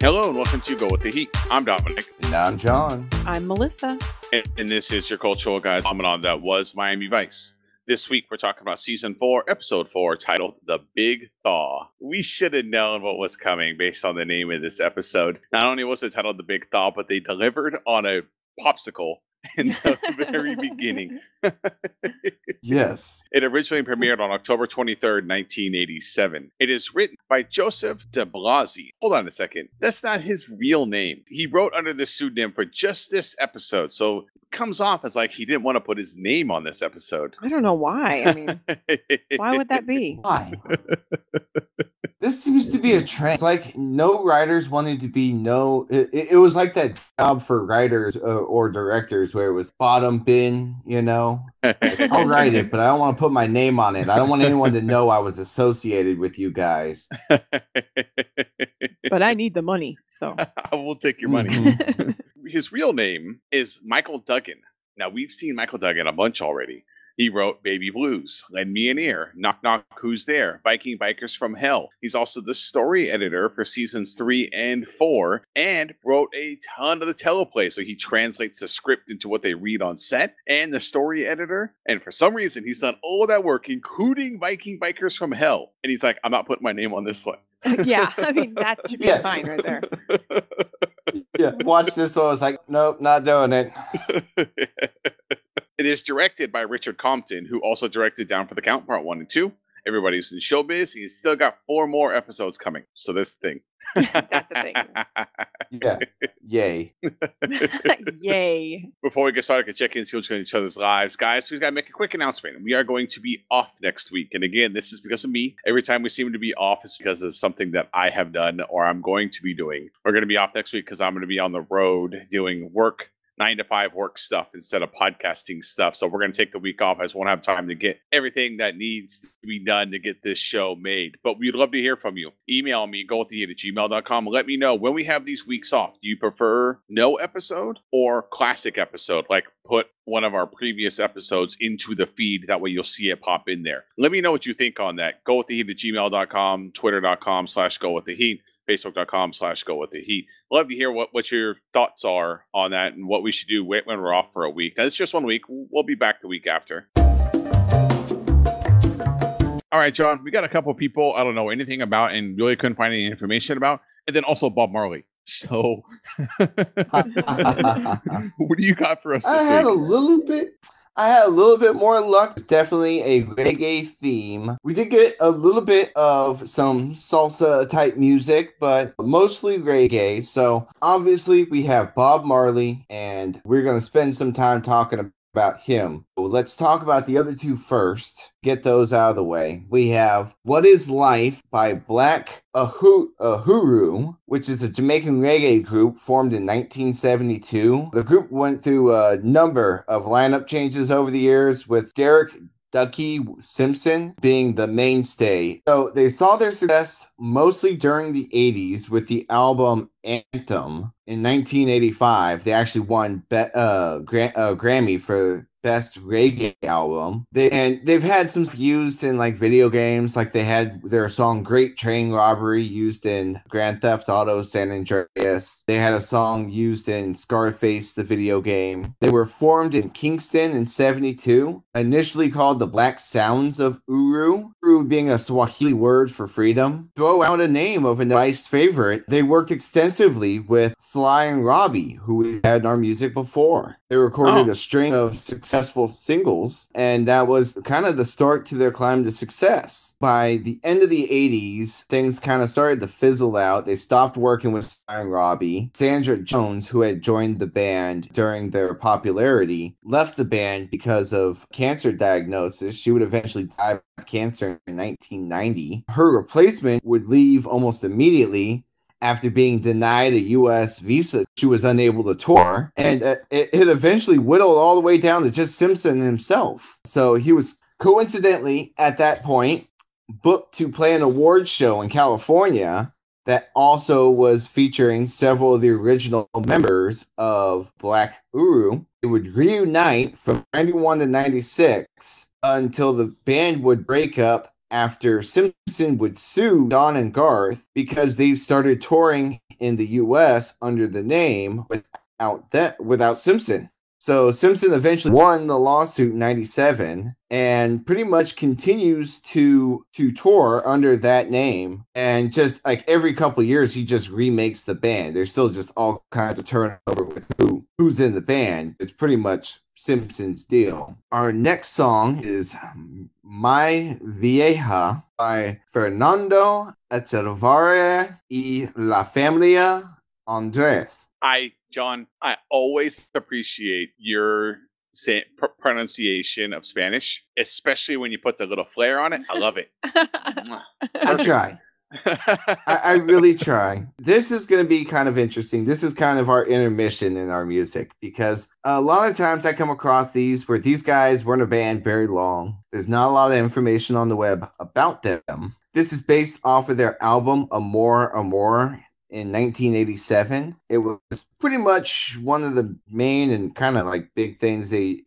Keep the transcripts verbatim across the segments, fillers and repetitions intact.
Hello and welcome to Go With The Heat. I'm Dominic. And I'm John. I'm Melissa. And, and this is your cultural guide phenomenon that was Miami Vice. This week we're talking about Season four, Episode four, titled The Big Thaw. We should have known what was coming based on the name of this episode. Not only was it titled The Big Thaw, but they delivered on a popsicle in the very beginning. Yes. It originally premiered on October twenty-third, nineteen eighty-seven. It is written by Joseph DeBlasi. Hold on a second. That's not his real name. He wrote under the pseudonym for just this episode. So it comes off as like he didn't want to put his name on this episode. I don't know why. I mean, why would that be? Why? This seems to be a trend. It's like no writers wanted to be no... It, it was like that job for writers uh, or directors where it was bottom bin, you know? Like, I'll write it, but I don't want to put my name on it. I don't want anyone to know I was associated with you guys. But I need the money, so... I will take your money. His real name is Michael Duggan. Now, we've seen Michael Duggan a bunch already. He wrote Baby Blues, Lend Me an Ear, Knock, Knock, Who's There, Viking Bikers from Hell. He's also the story editor for seasons three and four and wrote a ton of the teleplay. So he translates the script into what they read on set and the story editor. And for some reason, he's done all of that work, including Viking Bikers from Hell. And he's like, I'm not putting my name on this one. Yeah, I mean, that should be yes. fine right there. Yeah, watch this one. I was like, nope, not doing it. It is directed by Richard Compton, who also directed Down for the Count Part one and two. Everybody's in showbiz. He's still got four more episodes coming. So that's the thing. That's a thing. Yeah. Yay. Yay. Before we get started, I can check in and see what's going on in each other's lives. Guys, we've got to make a quick announcement. We are going to be off next week. And again, this is because of me. Every time we seem to be off, it's because of something that I have done or I'm going to be doing. We're going to be off next week because I'm going to be on the road doing work. Nine to five work stuff instead of podcasting stuff. So we're going to take the week off. I just won't have time to get everything that needs to be done to get this show made. But we'd love to hear from you. Email me, go with the heat at gmail dot com. Let me know when we have these weeks off. Do you prefer no episode or classic episode? Like put one of our previous episodes into the feed. That way you'll see it pop in there. Let me know what you think on that. go with the heat at gmail dot com, twitter dot com slash go with the heat. Facebook.com slash go with the heat. Love to hear what, what your thoughts are on that and what we should do when we're off for a week. Now, it's just one week. We'll be back the week after. All right, John, we got a couple of people I don't know anything about and really couldn't find any information about. And then also Bob Marley. So what do you got for us this I had week? a little bit. I had a little bit more luck. Definitely a reggae theme. We did get a little bit of some salsa type music, but mostly reggae. So obviously we have Bob Marley and we're going to spend some time talking about him. But let's talk about the other two first. Get those out of the way. We have What Is Life by Black Uhuru, which is a Jamaican reggae group formed in nineteen seventy-two. The group went through a number of lineup changes over the years, with Derek Ducky Simpson being the mainstay. So they saw their success mostly during the eighties with the album Anthem. In nineteen eighty-five, they actually won be- uh, Gra- uh, Grammy for Best Reggae Album. They, and they've had some used in like video games. Like they had their song Great Train Robbery used in Grand Theft Auto San Andreas. They had a song used in Scarface, the video game. They were formed in Kingston in seventy-two, initially called the Black Sounds of Uru, Uru being a Swahili word for freedom. Throw out a name of an ice favorite. They worked extensively with Sly and Robbie, who we've had in our music before. They recorded oh. a string of successful singles, and that was kind of the start to their climb to success. By the end of the eighties, things kind of started to fizzle out. They stopped working with Sly and Robbie. Sandra Jones, who had joined the band during their popularity, left the band because of cancer diagnosis. She would eventually die of cancer in nineteen ninety. Her replacement would leave almost immediately. After being denied a U S visa, she was unable to tour, and uh, it, it eventually whittled all the way down to just Simpson himself. So he was coincidentally, at that point, booked to play an awards show in California that also was featuring several of the original members of Black Uhuru. It would reunite from ninety-one to ninety-six until the band would break up after Simpson would sue Don and Garth because they started touring in the U S under the name without that, without Simpson. So Simpson eventually won the lawsuit in ninety-seven and pretty much continues to to tour under that name. And just like every couple of years, he just remakes the band. There's still just all kinds of turnover with who who's in the band. It's pretty much Simpson's deal. Our next song is My Vieja by Fernando Echevarria y La Familia Andres. I, John, I always appreciate your say, pr- pronunciation of Spanish, especially when you put the little flair on it. I love it. I try. I, I really try. This is going to be kind of interesting. This is kind of our intermission in our music, because a lot of times I come across these where these guys weren't a band very long. There's not a lot of information on the web about them. This is based off of their album Amor, Amor in nineteen eighty-seven. It was pretty much one of the main and kind of like big things. They,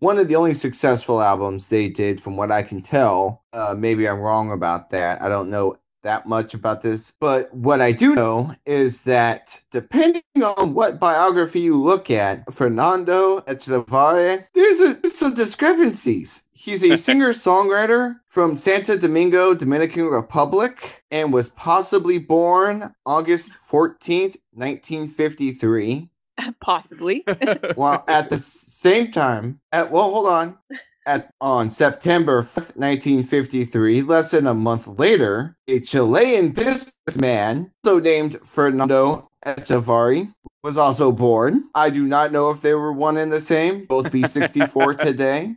one of the only successful albums they did, from what I can tell. Uh, maybe I'm wrong about that. I don't know that much about this, but what I do know is that depending on what biography you look at, Fernando Echevarria, there's, a, there's some discrepancies. He's a singer-songwriter from Santo Domingo, Dominican Republic, and was possibly born August fourteenth, nineteen fifty-three. Possibly. While at the same time, at well, hold on. At, on September fifth, nineteen fifty-three, less than a month later, a Chilean businessman, also named Fernando Echevarria, was also born. I do not know if they were one and the same, both be sixty-four today.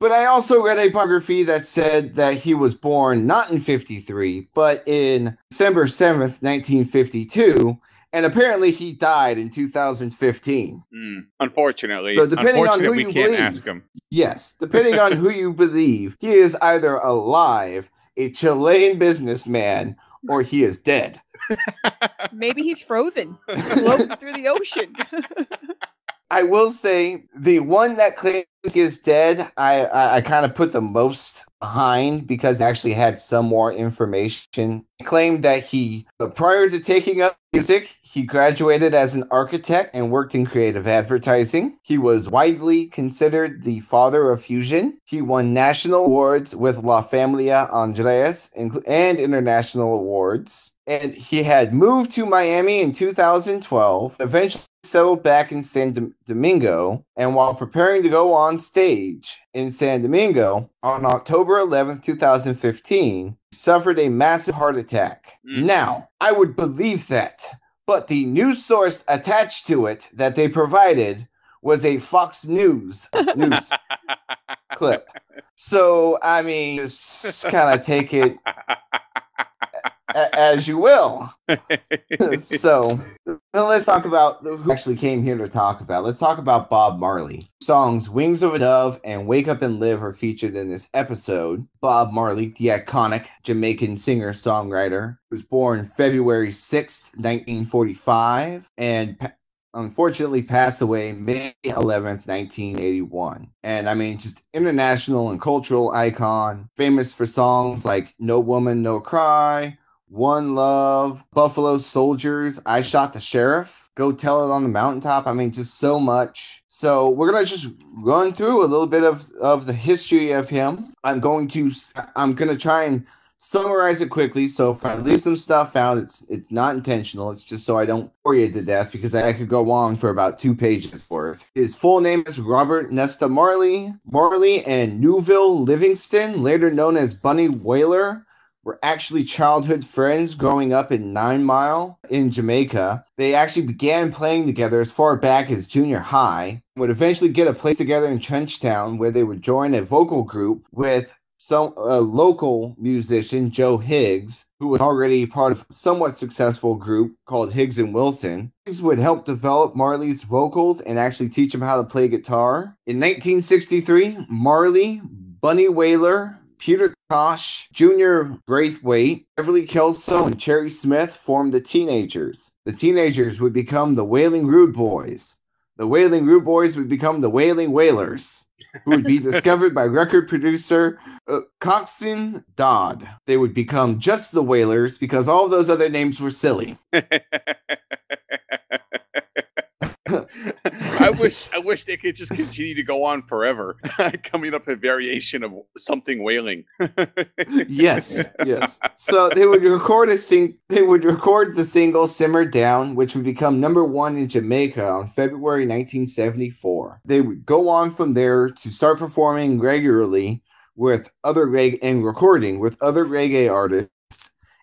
But I also read a biography that said that he was born not in fifty-three, but in December seventh, nineteen fifty-two. And apparently he died in two thousand fifteen. Mm, unfortunately. So depending unfortunately, on who you we can't believe, ask him. Yes, depending on who you believe, he is either alive, a Chilean businessman, or he is dead. Maybe he's frozen, floating through the ocean. I will say the one that claims he is dead, I, I, I kind of put the most behind because it actually had some more information. It claimed that he, prior to taking up music, he graduated as an architect and worked in creative advertising. He was widely considered the father of fusion. He won national awards with La Familia Andres and international awards. And he had moved to Miami in two thousand twelve, eventually settled back in San Domingo, and while preparing to go on stage in San Domingo on October eleventh, two thousand fifteen, he suffered a massive heart attack. Mm. Now, I would believe that, but the news source attached to it that they provided was a Fox News news clip. So, I mean, just kind of take it as you will. So let's talk about who actually came here to talk about. Let's talk about Bob Marley. Songs Wings of a Dove and Wake Up and Live are featured in this episode. Bob Marley, the iconic Jamaican singer-songwriter, was born February sixth, nineteen forty-five, and pa- unfortunately passed away May eleventh, nineteen eighty-one. And I mean, just international and cultural icon, famous for songs like No Woman, No Cry, One Love, Buffalo Soldiers, I Shot the Sheriff, Go Tell It on the Mountaintop. I mean, just so much. So we're going to just run through a little bit of, of the history of him. I'm going to, I'm going to try and summarize it quickly. So if I leave some stuff out, it's it's not intentional. It's just so I don't bore you to death, because I, I could go on for about two pages worth. His full name is Robert Nesta Marley. Marley and Newville Livingston, later known as Bunny Wailer, were actually childhood friends growing up in Nine Mile in Jamaica. They actually began playing together as far back as junior high, would eventually get a place together in Trenchtown, where they would join a vocal group with So a local musician, Joe Higgs, who was already part of a somewhat successful group called Higgs and Wilson. Higgs would help develop Marley's vocals and actually teach him how to play guitar. In nineteen sixty-three, Marley, Bunny Wailer, Peter Tosh, Junior Braithwaite, Beverly Kelso, and Cherry Smith formed the Teenagers. The Teenagers would become the Wailing Rude Boys. The Wailing Rude Boys would become the Wailing Wailers. who would be discovered by record producer uh, Coxton Dodd. They would become just the Wailers because all those other names were silly. I wish I wish they could just continue to go on forever, coming up with a variation of something wailing. Yes, yes. So they would record a sing. They would record the single "Simmer Down," which would become number one in Jamaica on February nineteen seventy-four. They would go on from there to start performing regularly with other reg- and recording with other reggae artists.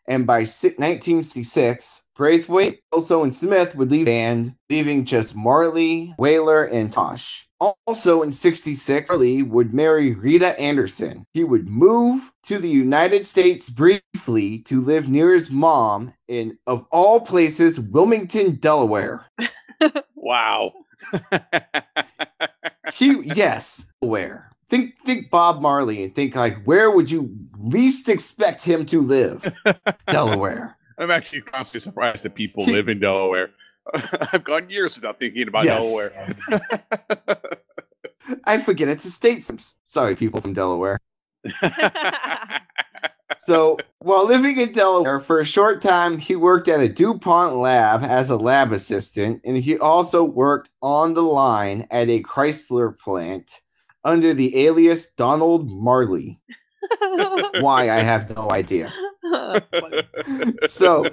And by nineteen sixty-six, Braithwaite, Elso, and Smith would leave the band, leaving just Marley, Wailer, and Tosh. Also in sixty-six, Marley would marry Rita Anderson. He would move to the United States briefly to live near his mom in, of all places, Wilmington, Delaware. Wow. He, yes, Delaware. Think think Bob Marley and think, like, where would you least expect him to live? Delaware. I'm actually constantly surprised that people live in Delaware. I've gone years without thinking about yes. Delaware. I forget it's a state. Sorry, people from Delaware. So, while living in Delaware for a short time, he worked at a DuPont lab as a lab assistant, and he also worked on the line at a Chrysler plant under the alias Donald Marley. Why, I have no idea. So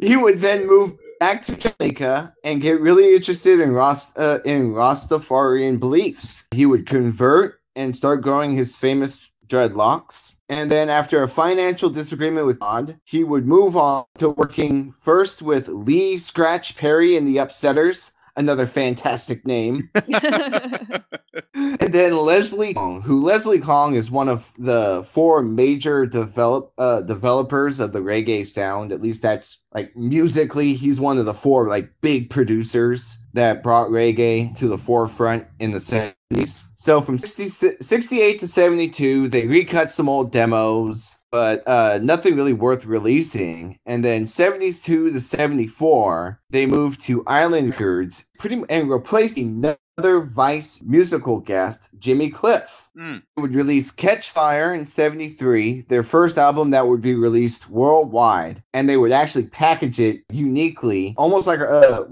he would then move back to Jamaica and get really interested in, Rast- uh, in Rastafarian beliefs. He would convert and start growing his famous dreadlocks. And then after a financial disagreement with God, he would move on to working first with Lee Scratch Perry and the Upsetters, another fantastic name. And then Leslie Kong, who Leslie Kong is one of the four major develop uh, developers of the reggae sound. At least that's, like, musically, he's one of the four, like, big producers that brought reggae to the forefront in the seventies. So from sixty, sixty-eight to seventy-two, they recut some old demos, but uh, nothing really worth releasing. And then seventy-two to seventy-four, they moved to Island Records, pretty and replacing another Vice musical guest, Jimmy Cliff. Mm. They would release Catch Fire in seventy-three, their first album that would be released worldwide, and they would actually package it uniquely, almost like a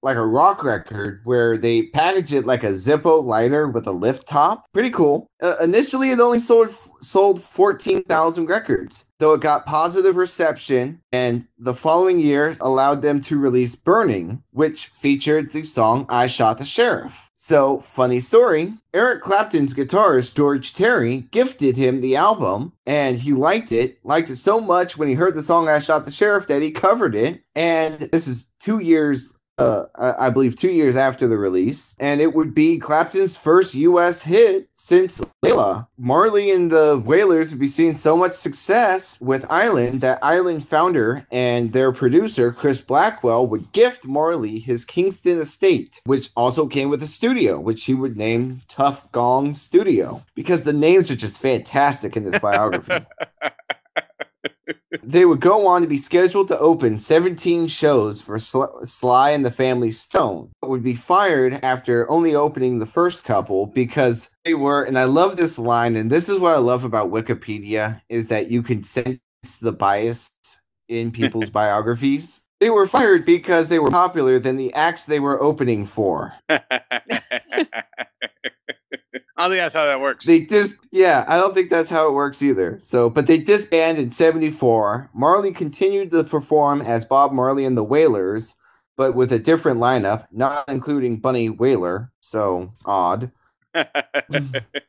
like a rock record, where they package it like a Zippo lighter with a lift top. Pretty cool. Uh, initially, it only sold sold fourteen thousand records, though it got positive reception, and the following year allowed them to release Burning, which featured the song I Shot the Sheriff. So, funny story, Eric Clapton's guitarist George Terry gifted him the album, and he liked it, liked it so much when he heard the song I Shot the Sheriff that he covered it, and this is two years Uh, I believe two years after the release, and it would be Clapton's first U S hit since Layla. Marley and the Wailers would be seeing so much success with Island that Island founder and their producer, Chris Blackwell, would gift Marley his Kingston estate, which also came with a studio, which he would name Tough Gong Studio, because the names are just fantastic in this biography. They would go on to be scheduled to open seventeen shows for Sl- Sly and the Family Stone, but would be fired after only opening the first couple because they were, and I love this line, and this is what I love about Wikipedia, is that you can sense the bias in people's biographies. They were fired because they were popular than the acts they were opening for. I don't think that's how that works. They dis- yeah, I don't think that's how it works either. So, but they disbanded in seventy-four. Marley continued to perform as Bob Marley and the Wailers, but with a different lineup, not including Bunny Wailer. So, odd.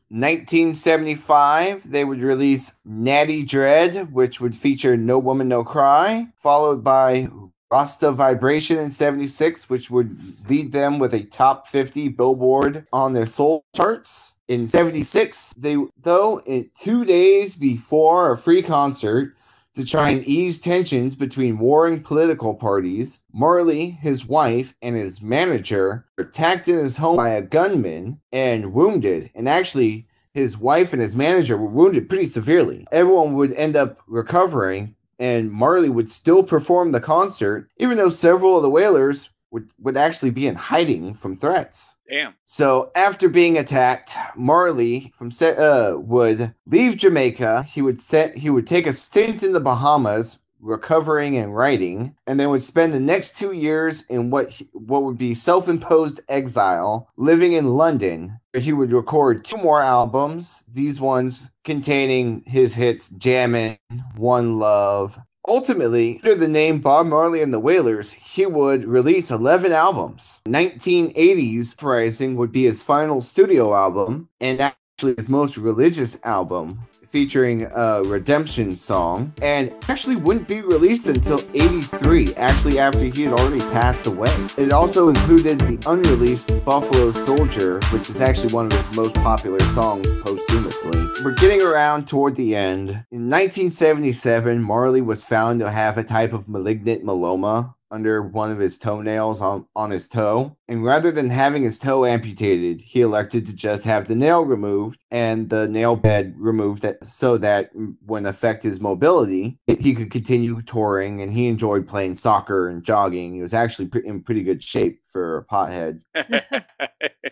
nineteen seventy-five, they would release Natty Dread, which would feature No Woman, No Cry, followed by Rasta Vibration in seventy-six, which would lead them with a top fifty Billboard on their soul charts. In seventy-six, they though, in two days before a free concert to try and ease tensions between warring political parties, Marley, his wife, and his manager were attacked in his home by a gunman and wounded, and actually his wife and his manager were wounded pretty severely. Everyone would end up recovering, and Marley would still perform the concert, even though several of the Wailers would, would actually be in hiding from threats. Damn. So after being attacked, Marley from uh, would leave Jamaica. He would set, he would take a stint in the Bahamas, recovering and writing, and then would spend the next two years in what he, what would be self-imposed exile, living in London, where he would record two more albums, these ones containing his hits Jammin', One Love. Ultimately, under the name Bob Marley and the Wailers, he would release eleven albums. nineteen eighties Uprising would be his final studio album, and actually his most religious album, featuring a redemption song, and actually wouldn't be released until eighty-three, actually after he had already passed away. It also included the unreleased Buffalo Soldier, which is actually one of his most popular songs posthumously. We're getting around toward the end. In nineteen seventy-seven, Marley was found to have a type of malignant myeloma under one of his toenails on, on his toe. And rather than having his toe amputated, he elected to just have the nail removed and the nail bed removed that, so that when affect his mobility, he could continue touring, and he enjoyed playing soccer and jogging. He was actually pre in pretty good shape for a pothead.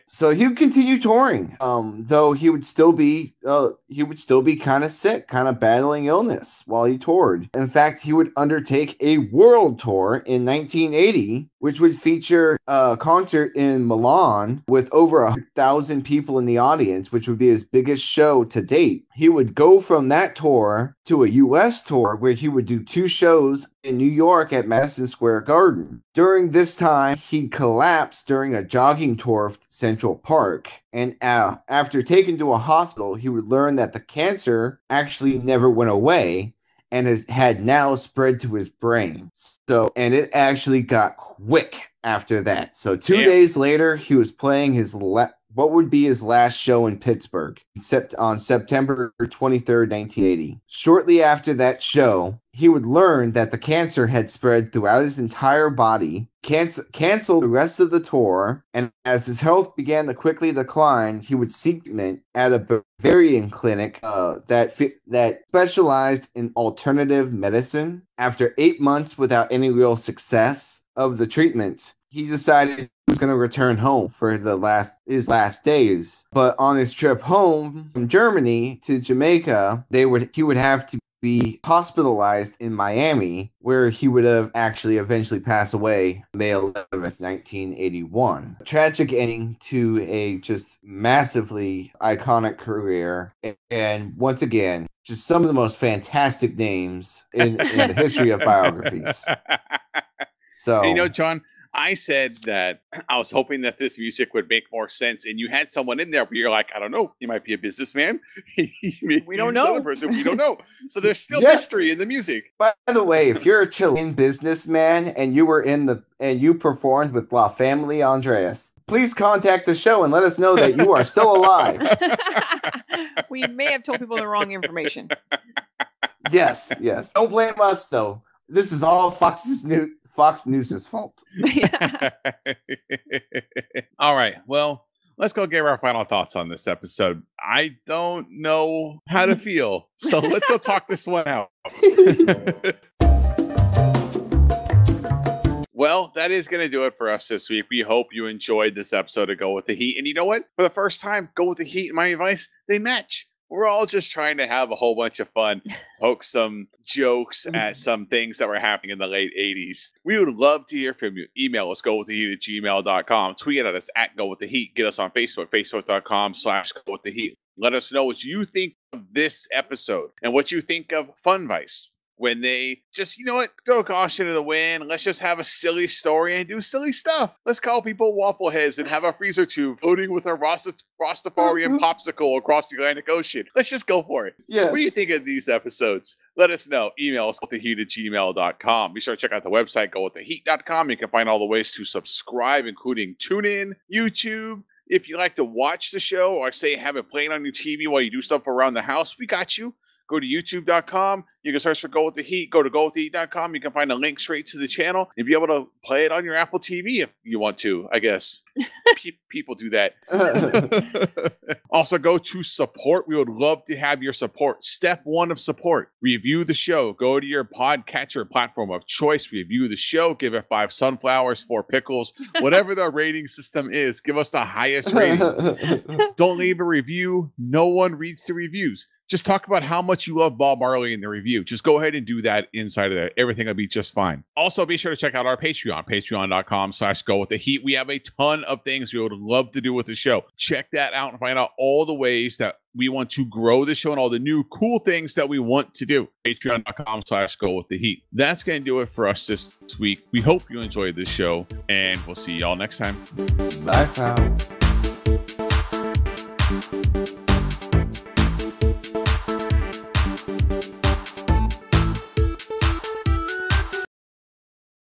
So he would continue touring, um, though he would still be uh, he would still be kind of sick, kind of battling illness while he toured. In fact, he would undertake a world tour in nineteen eighty, which would feature a concert in Milan with over one hundred thousand people in the audience, which would be his biggest show to date. He would go from that tour to a U S tour where he would do two shows in New York at Madison Square Garden. During this time, he collapsed during a jogging tour of Central Park, and uh, after taken to a hospital, he would learn that the cancer actually never went away, and it had now spread to his brain. So, and it actually got quick after that. So two Damn. days later, he was playing his la what would be his last show in Pittsburgh on September twenty-third, nineteen eighty. Shortly after that show, he would learn that the cancer had spread throughout his entire body, canc canceled the rest of the tour, and as his health began to quickly decline, he would seek treatment at a Bavarian clinic uh, that, fi that specialized in alternative medicine. After eight months without any real success of the treatments, he decided he was going to return home for the last his last days. But on his trip home from Germany to Jamaica, they would he would have to be hospitalized in Miami, where he would have actually eventually passed away May eleventh, nineteen eighty-one. A tragic ending to a just massively iconic career. And once again, just some of the most fantastic names in, in the history of biographies. So, and you know, John, I said that I was hoping that this music would make more sense, and you had someone in there where you're like, I don't know, you might be a businessman. We don't know. Person, we don't know. So there's still yes. mystery in the music. By the way, if you're a Chilean businessman and you were in the and you performed with La Familia Andres, please contact the show and let us know that you are still alive. We may have told people the wrong information. Yes, yes. Don't blame us though. This is all Fox's new. Fox News' fault. All right. Well, let's go give our final thoughts on this episode. I don't know how to feel, so let's go talk this one out. Well, that is going to do it for us this week. We hope you enjoyed this episode of Go With The Heat. And you know what? For the first time, Go With The Heat and Miami Vice, they match. We're all just trying to have a whole bunch of fun, poke some jokes at some things that were happening in the late eighties. We would love to hear from you. Email us, go with the heat at gmail dot com. Tweet at us at go with the heat. Get us on Facebook, facebook dot com slash go with the heat. Let us know what you think of this episode and what you think of Fun Vice. When they just, you know what, throw caution to the wind. Let's just have a silly story and do silly stuff. Let's call people waffle heads and have a freezer tube floating with a Rastafarian popsicle across the Atlantic Ocean. Let's just go for it. Yes. What do you think of these episodes? Let us know. Email us go with the heat at gmail dot com. Be sure to check out the website, go with the heat dot com. You can find all the ways to subscribe, including TuneIn, YouTube. If you like to watch the show or say have it playing on your T V while you do stuff around the house, we got you. Go to youtube dot com. You can search for Go With The Heat. Go to go with the heat dot com. You can find a link straight to the channel and be able to play it on your Apple T V if you want to, I guess. Pe- people do that. Also, go to support. We would love to have your support. Step one of support. Review the show. Go to your podcatcher platform of choice. Review the show. Give it five sunflowers, four pickles, whatever the rating system is. Give us the highest rating. Don't leave a review. No one reads the reviews. Just talk about how much you love Bob Marley in the review. Just go ahead and do that inside of there. Everything will be just fine. Also, be sure to check out our Patreon, patreon dot com slash go with the heat. We have a ton of things we would love to do with the show. Check that out and find out all the ways that we want to grow the show and all the new cool things that we want to do. patreon dot com slash go with the heat. That's going to do it for us this week. We hope you enjoyed this show, and we'll see y'all next time. Bye, pals.